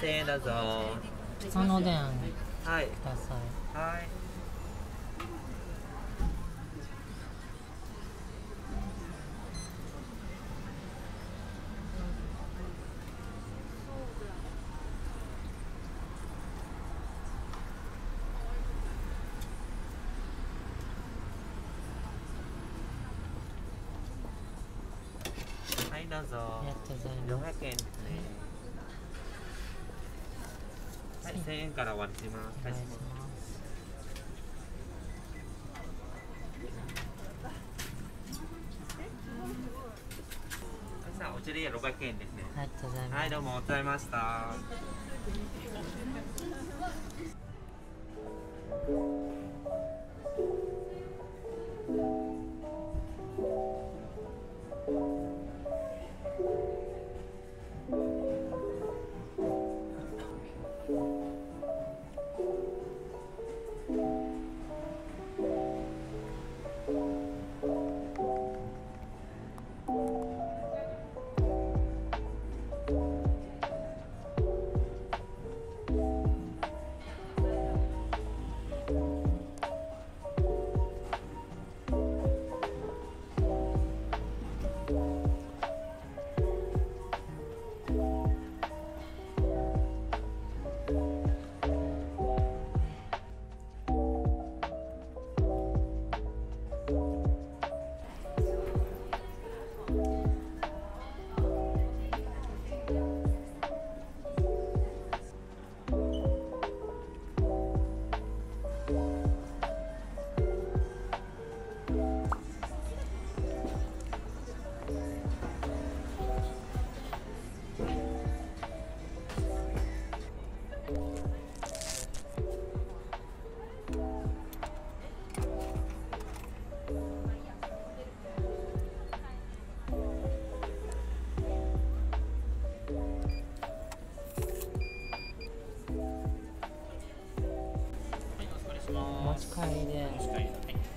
せん、どうぞ。そのおでん。はい。ください。はい。どうぞ。ありがとうございます。500円ですね。はい、1000円から割ります。お願いします。さあ、お釣りは600円ですね。ありがとうございます。はい、どうもお疲れました。持ち帰りで。